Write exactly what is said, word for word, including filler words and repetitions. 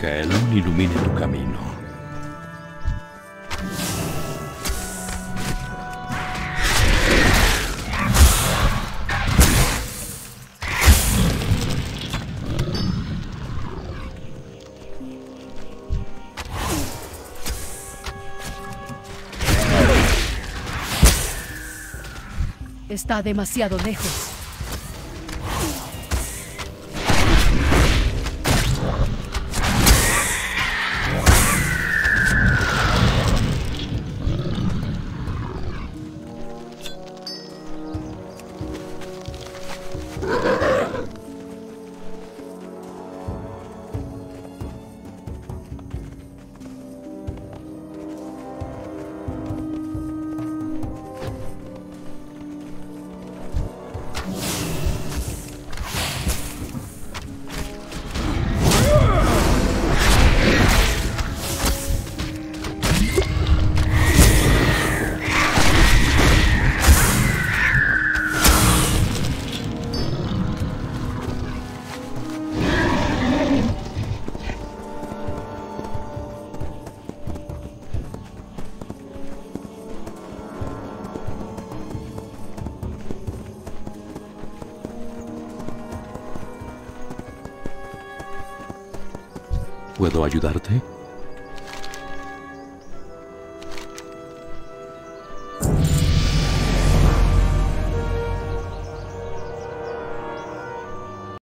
Que el Aún ilumine tu camino. Está demasiado lejos. ¿Puedo ayudarte?